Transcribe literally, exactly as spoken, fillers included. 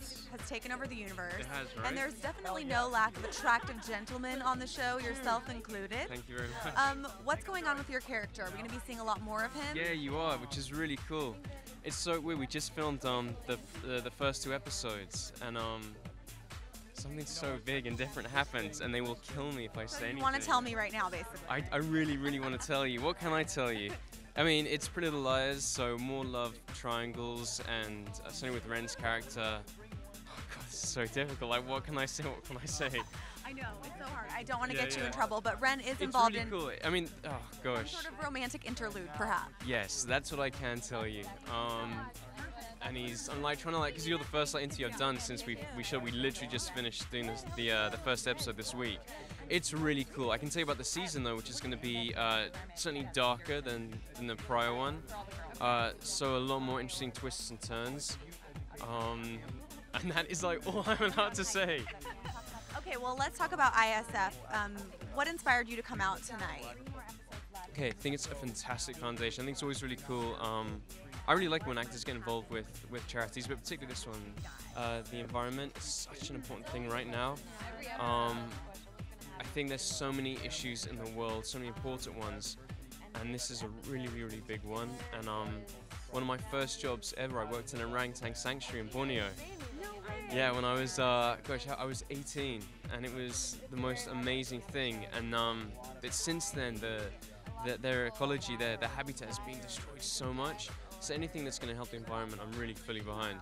yes. has taken over the universe. It has, right? And there's definitely no lack of attractive gentlemen on the show, yourself included. Thank you very much. Um, what's going on with your character? Are we going to be seeing a lot more of him? Yeah, you are, which is really cool. It's so weird. We just filmed um, the, uh, the first two episodes, and um, something so big and different happens, and they will kill me if I so say you anything. You want to tell me right now, basically? I, I really, really want to tell you. What can I tell you? I mean, it's Pretty Little Liars, so more love triangles, and uh, something with Wren's character. Oh God, this is so difficult. Like, what can I say? What can I say? I know, it's so hard. I don't want to yeah, get yeah. you in trouble, but Wren is it's involved really in. Cool. I mean, oh gosh. Some sort of romantic interlude, perhaps. Yes, that's what I can tell you. Um, and he's, I'm like trying to like, because you're the first like interview I've done since we we show we literally just finished doing this, the uh, the first episode this week. It's really cool. I can tell you about the season though, which is going to be uh, certainly darker than, than the prior one. Uh, so a lot more interesting twists and turns. Um, and that is like all I'm allowed to say. Okay, well let's talk about I S F. Um, what inspired you to come out tonight? Okay, I think it's a fantastic foundation. I think it's always really cool. Um, I really like when actors get involved with, with charities, but particularly this one. Uh, the environment is such an important thing right now. Um, I think there's so many issues in the world, so many important ones, and this is a really, really big one. And um, one of my first jobs ever, I worked in a orangutan sanctuary in Borneo. Yeah, when I was, uh, gosh, I was eighteen, and it was the most amazing thing. And um, but since then, the, the their ecology, their their habitat has been destroyed so much. So anything that's going to help the environment, I'm really fully behind.